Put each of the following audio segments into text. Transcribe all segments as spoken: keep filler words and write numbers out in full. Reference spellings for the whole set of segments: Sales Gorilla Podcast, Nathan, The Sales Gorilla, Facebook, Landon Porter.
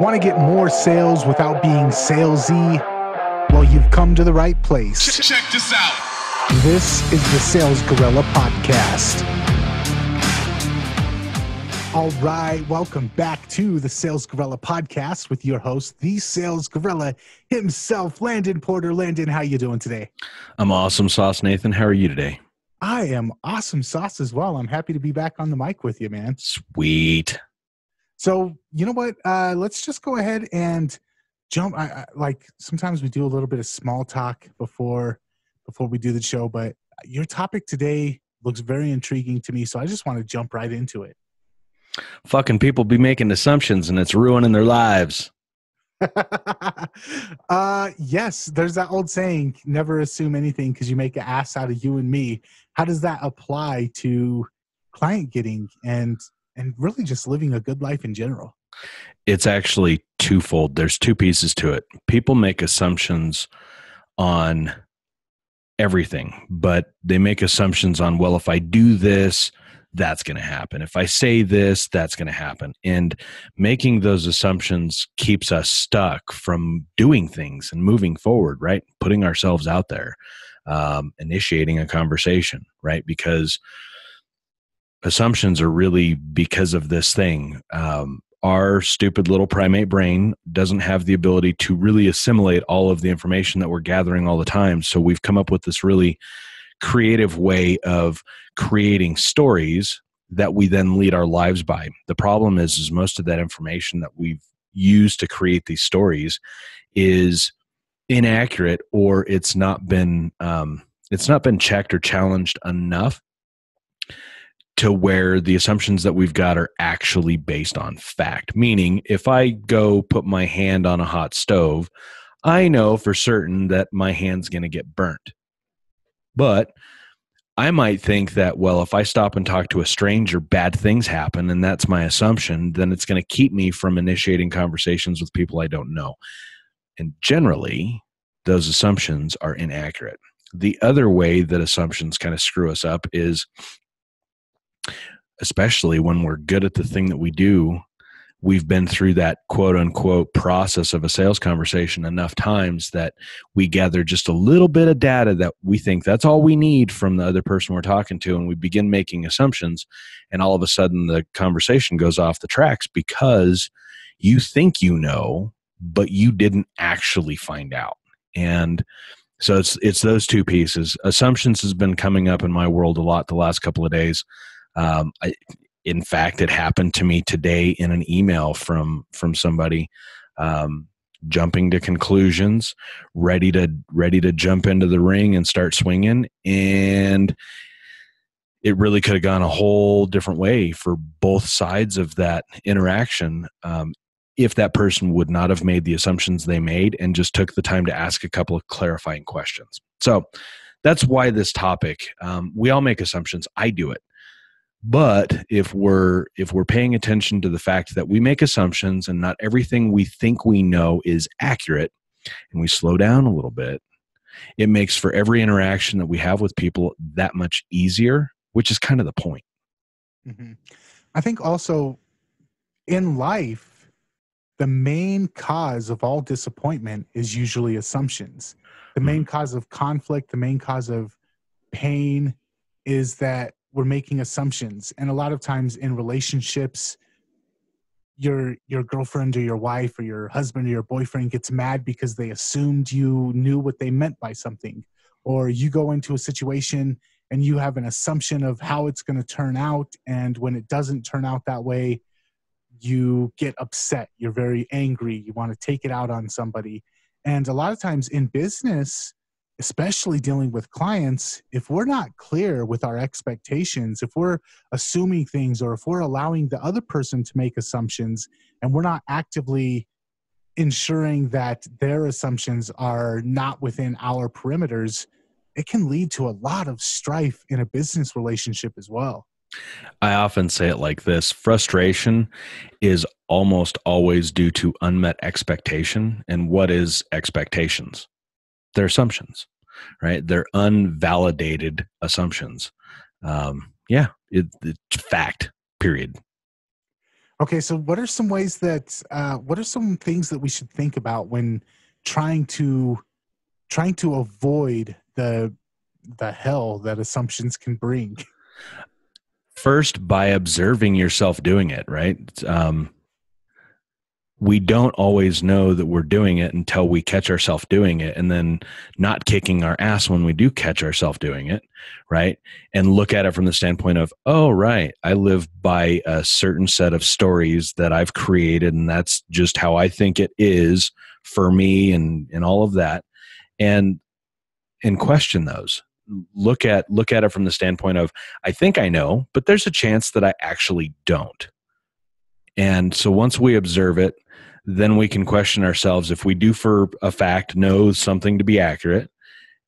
Want to get more sales without being salesy? Well, you've come to the right place. Check this out. This is the Sales Gorilla Podcast. All right, welcome back to the Sales Gorilla Podcast with your host, the Sales Gorilla himself, Landon Porter. Landon, how you doing today? I'm awesome sauce, Nathan. How are you today? I am awesome sauce as well. I'm happy to be back on the mic with you, man. Sweet. So, you know what? Uh, let's just go ahead and jump. I, I, like, sometimes we do a little bit of small talk before before we do the show, but your topic today looks very intriguing to me, so I just want to jump right into it. Fucking people be making assumptions and it's ruining their lives. uh, yes, there's that old saying, never assume anything because you make an ass out of you and me. How does that apply to client getting and, and really just living a good life in general? It's actually twofold. There's two pieces to it. People make assumptions on everything, but they make assumptions on, well, if I do this, that's going to happen. If I say this, that's going to happen. And making those assumptions keeps us stuck from doing things and moving forward, right? Putting ourselves out there, um, initiating a conversation, right? Because assumptions are really because of this thing. Um, our stupid little primate brain doesn't have the ability to really assimilate all of the information that we're gathering all the time. So we've come up with this really creative way of creating stories that we then lead our lives by. The problem is, is most of that information that we've used to create these stories is inaccurate, or it's not been, um, it's not been checked or challenged enough to where the assumptions that we've got are actually based on fact. Meaning, if I go put my hand on a hot stove, I know for certain that my hand's going to get burnt. But I might think that, well, if I stop and talk to a stranger, bad things happen, and that's my assumption, then it's going to keep me from initiating conversations with people I don't know. And generally, those assumptions are inaccurate. The other way that assumptions kind of screw us up is, especially when we're good at the thing that we do, we've been through that quote-unquote process of a sales conversation enough times that we gather just a little bit of data that we think that's all we need from the other person we're talking to, and we begin making assumptions, and all of a sudden the conversation goes off the tracks because you think you know, but you didn't actually find out. And so it's it's those two pieces. Assumptions has been coming up in my world a lot the last couple of days. Um, I In fact, it happened to me today in an email from from somebody, um, jumping to conclusions, ready to ready to jump into the ring and start swinging, and it really could have gone a whole different way for both sides of that interaction, um, if that person would not have made the assumptions they made and just took the time to ask a couple of clarifying questions. So that's why this topic. Um, we all make assumptions. I do it. But if we're if we're paying attention to the fact that we make assumptions and not everything we think we know is accurate, and we slow down a little bit, it makes for every interaction that we have with people that much easier, which is kind of the point. Mm-hmm. I think also in life, the main cause of all disappointment is usually assumptions. The main mm-hmm. cause of conflict, the main cause of pain is that we're making assumptions. And a lot of times in relationships, your your girlfriend or your wife or your husband or your boyfriend gets mad because they assumed you knew what they meant by something. Or you go into a situation and you have an assumption of how it's going to turn out. And when it doesn't turn out that way, you get upset. You're very angry. You want to take it out on somebody. And a lot of times in business, especially dealing with clients, if we're not clear with our expectations, if we're assuming things, or if we're allowing the other person to make assumptions and we're not actively ensuring that their assumptions are not within our perimeters, it can lead to a lot of strife in a business relationship as well. I often say it like this: frustration is almost always due to unmet expectation. And what is expectations? They're assumptions, right? They're unvalidated assumptions. Um, yeah, it, it's fact, period. Okay, so what are some ways that, uh, what are some things that we should think about when trying to, trying to avoid the, the hell that assumptions can bring? First, by observing yourself doing it, right? Um, we don't always know that we're doing it until we catch ourselves doing it, and then not kicking our ass when we do catch ourselves doing it, right? And look at it from the standpoint of, oh, right, I live by a certain set of stories that I've created, and that's just how I think it is for me, and, and all of that. And, and question those. Look at, look at it from the standpoint of, I think I know, but there's a chance that I actually don't. And so once we observe it, then we can question ourselves if we do for a fact know something to be accurate.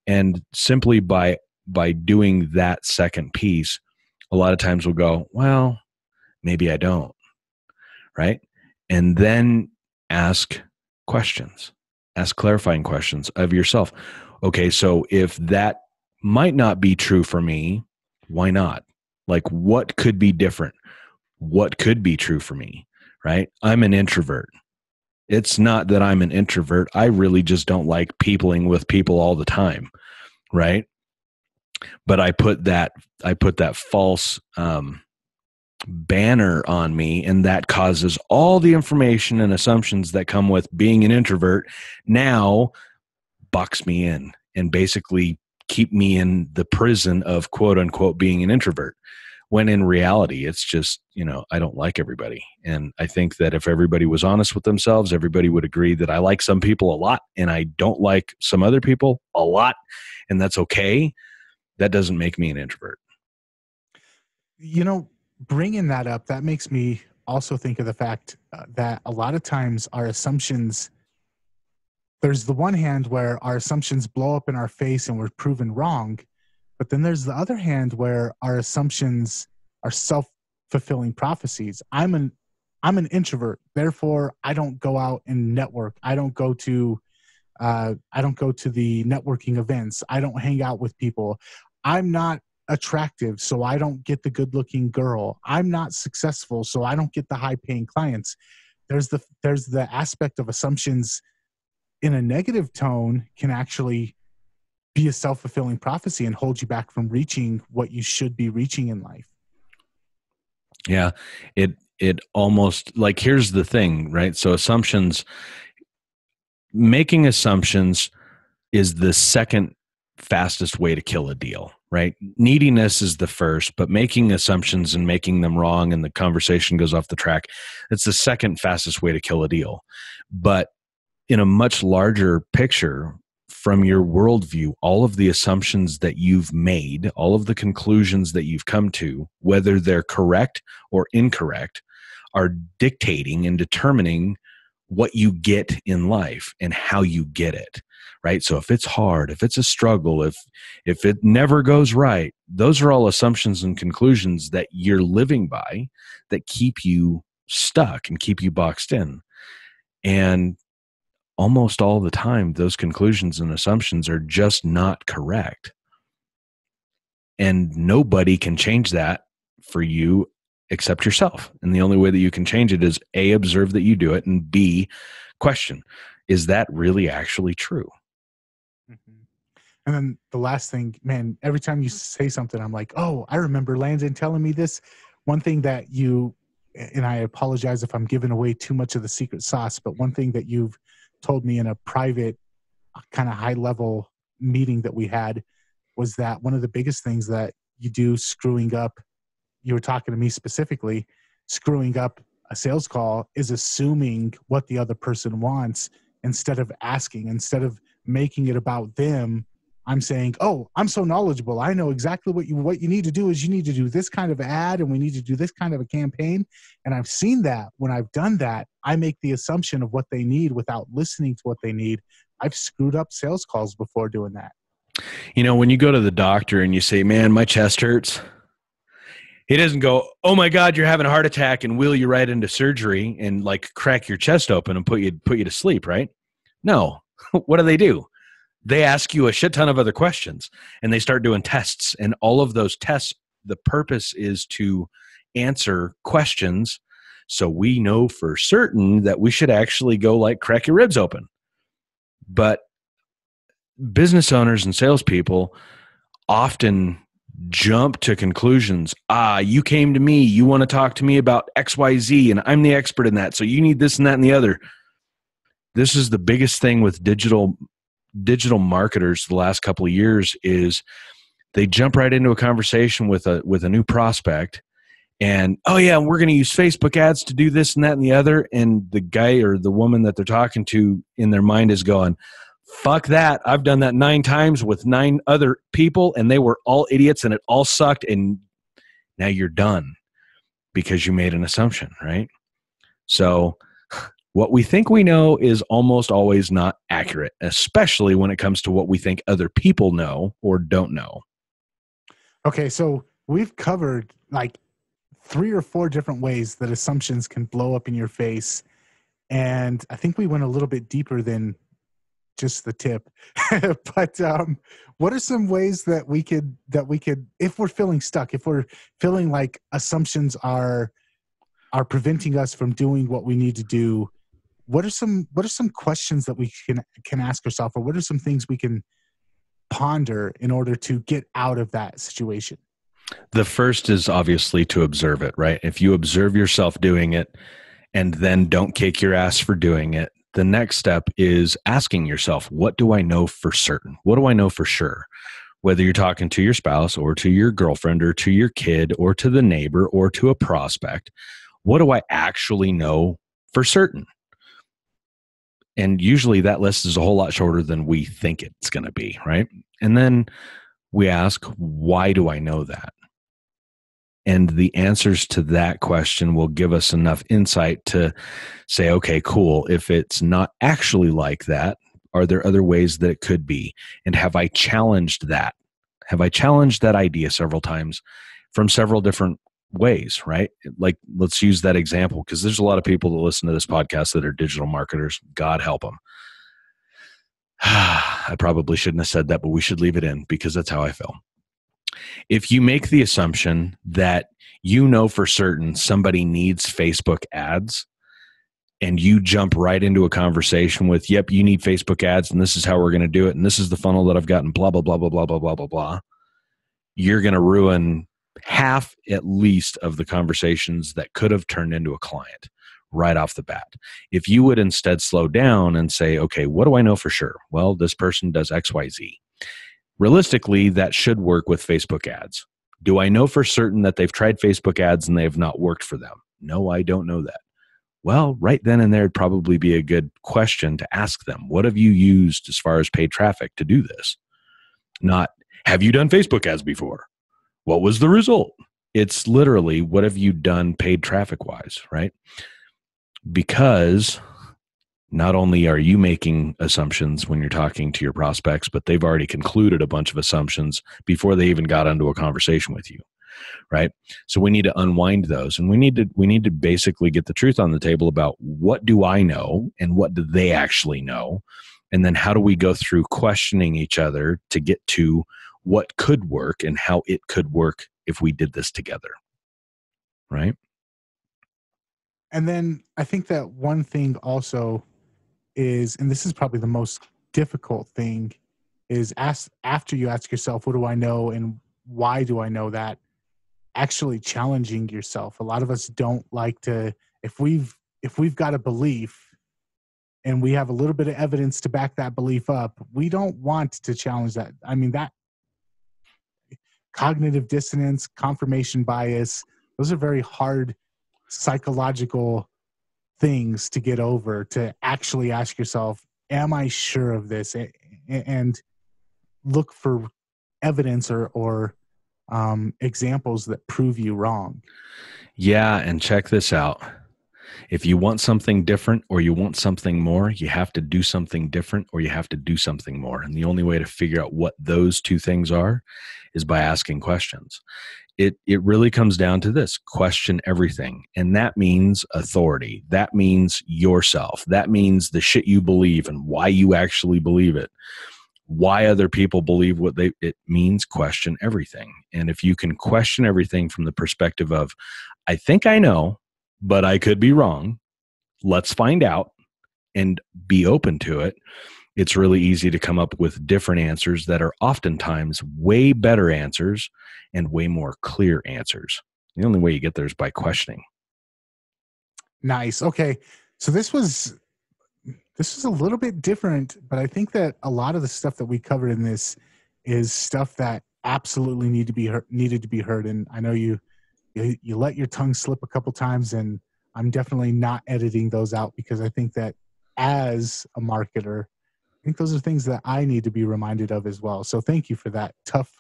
And simply by, by doing that second piece, a lot of times we'll go, well, maybe I don't, right? And then ask questions, ask clarifying questions of yourself. Okay, so if that might not be true for me, why not? Like, what could be different? What could be true for me, right? I'm an introvert. It's not that I'm an introvert. I really just don't like peopling with people all the time, right? But I put that, I put that false um, banner on me, and that causes all the information and assumptions that come with being an introvert now box me in and basically keep me in the prison of quote unquote being an introvert. When in reality, it's just, you know, I don't like everybody. And I think that if everybody was honest with themselves, everybody would agree that I like some people a lot and I don't like some other people a lot. And that's okay. That doesn't make me an introvert. You know, bringing that up, that makes me also think of the fact that a lot of times our assumptions, there's the one hand where our assumptions blow up in our face and we're proven wrong. But then there's the other hand where our assumptions are self-fulfilling prophecies. I'm an, I'm an introvert, therefore I don't go out and network. I don't go to, uh, I don't go to the networking events. I don't hang out with people. I'm not attractive, so I don't get the good-looking girl. I'm not successful, so I don't get the high-paying clients. There's the, there's the aspect of assumptions in a negative tone can actually be a self-fulfilling prophecy and hold you back from reaching what you should be reaching in life. Yeah. It, it almost, like, here's the thing, right? So assumptions, making assumptions is the second fastest way to kill a deal, right? Neediness is the first, but making assumptions and making them wrong and the conversation goes off the track, it's the second fastest way to kill a deal. But in a much larger picture, from your worldview, all of the assumptions that you've made, all of the conclusions that you've come to, whether they're correct or incorrect, are dictating and determining what you get in life and how you get it, right? So if it's hard, if it's a struggle, if, if it never goes right, those are all assumptions and conclusions that you're living by that keep you stuck and keep you boxed in. And almost all the time, those conclusions and assumptions are just not correct. And nobody can change that for you except yourself. And the only way that you can change it is A, observe that you do it, and B, question, is that really actually true? Mm-hmm. And then the last thing, man, every time you say something, I'm like, oh, I remember Landon telling me this. One thing that you, and I apologize if I'm giving away too much of the secret sauce, but one thing that you've told me in a private kind of high level meeting that we had was that one of the biggest things that you do screwing up, you were talking to me specifically, screwing up a sales call is assuming what the other person wants instead of asking, instead of making it about them. I'm saying, oh, I'm so knowledgeable. I know exactly what you, what you need to do is you need to do this kind of ad and we need to do this kind of a campaign. And I've seen that when I've done that, I make the assumption of what they need without listening to what they need. I've screwed up sales calls before doing that. You know, when you go to the doctor and you say, man, my chest hurts, he doesn't go, oh my God, you're having a heart attack and wheel you right into surgery and like crack your chest open and put you, put you to sleep, right? No. What do they do? They ask you a shit ton of other questions and they start doing tests, and all of those tests, the purpose is to answer questions So we know for certain that we should actually go like crack your ribs open. But business owners and salespeople often jump to conclusions. Ah, you came to me. You want to talk to me about X Y Z, and I'm the expert in that. So you need this and that and the other. This is the biggest thing with digital digital marketers the last couple of years is they jump right into a conversation with a with a new prospect. And, oh, yeah, we're going to use Facebook ads to do this and that and the other. And the guy or the woman that they're talking to in their mind is going, fuck that. I've done that nine times with nine other people, and they were all idiots, and it all sucked. And now you're done because you made an assumption, right? So what we think we know is almost always not accurate, especially when it comes to what we think other people know or don't know. Okay, so we've covered like three or four different ways that assumptions can blow up in your face. And I think we went a little bit deeper than just the tip, but um, what are some ways that we could, that we could, if we're feeling stuck, if we're feeling like assumptions are, are preventing us from doing what we need to do, what are some, what are some questions that we can, can ask ourselves, or what are some things we can ponder in order to get out of that situation? The first is obviously to observe it, right? If you observe yourself doing it and then don't kick your ass for doing it, the next step is asking yourself, what do I know for certain? What do I know for sure? Whether you're talking to your spouse or to your girlfriend or to your kid or to the neighbor or to a prospect, what do I actually know for certain? And usually that list is a whole lot shorter than we think it's going to be, right? And then we ask, why do I know that? And the answers to that question will give us enough insight to say, okay, cool. If it's not actually like that, are there other ways that it could be? And have I challenged that? Have I challenged that idea several times from several different ways, right? Like, let's use that example because there's a lot of people that listen to this podcast that are digital marketers. God help them. I probably shouldn't have said that, but we should leave it in because that's how I feel. If you make the assumption that you know for certain somebody needs Facebook ads and you jump right into a conversation with, yep, you need Facebook ads and this is how we're going to do it and this is the funnel that I've gotten, blah, blah, blah, blah, blah, blah, blah, blah, blah, you're going to ruin half at least of the conversations that could have turned into a client right off the bat. If you would instead slow down and say, okay, what do I know for sure? Well, this person does X Y Z. Realistically, that should work with Facebook ads. Do I know for certain that they've tried Facebook ads and they have not worked for them? No, I don't know that. Well, right then and there would probably be a good question to ask them. What have you used as far as paid traffic to do this? Not, have you done Facebook ads before? What was the result? It's literally, what have you done paid traffic wise, right? Because not only are you making assumptions when you're talking to your prospects, but they've already concluded a bunch of assumptions before they even got into a conversation with you, right? So we need to unwind those, and we need to we need to basically get the truth on the table about what do I know and what do they actually know, and then how do we go through questioning each other to get to what could work and how it could work if we did this together, right? And then I think that one thing also is, and this is probably the most difficult thing, is ask after you ask yourself, what do I know and why do I know that? Actually challenging yourself. A lot of us don't like to, if we've if we've got a belief and we have a little bit of evidence to back that belief up, we don't want to challenge that. I mean, that cognitive dissonance, confirmation bias, those are very hard psychological things to get over, to actually ask yourself, am I sure of this? And look for evidence or, or um, examples that prove you wrong. Yeah. And check this out. If you want something different or you want something more, you have to do something different or you have to do something more. And the only way to figure out what those two things are is by asking questions. It it really comes down to this. Question everything. And that means authority. That means yourself. That means the shit you believe and why you actually believe it. Why other people believe what they, it means question everything. And if you can question everything from the perspective of, I think I know, but I could be wrong. Let's find out and be open to it. It's really easy to come up with different answers that are oftentimes way better answers and way more clear answers. The only way you get there is by questioning. Nice. Okay. So this was, this was a little bit different, but I think that a lot of the stuff that we covered in this is stuff that absolutely need to be heard, needed to be heard. And I know you, you, you let your tongue slip a couple times, and I'm definitely not editing those out, because I think that as a marketer, I think those are things that I need to be reminded of as well. So thank you for that. Tough,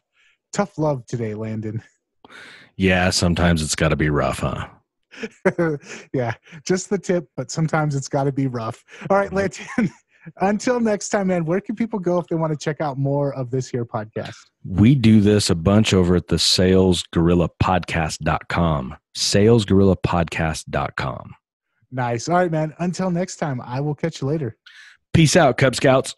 tough love today, Landon. Yeah. Sometimes it's got to be rough, huh? Yeah. Just the tip, but sometimes it's got to be rough. All right, Landon. Until next time, man, where can people go if they want to check out more of this here podcast? We do this a bunch over at the sales gorilla podcast dot com. sales gorilla podcast dot com. Nice. All right, man. Until next time, I will catch you later. Peace out, Cub Scouts.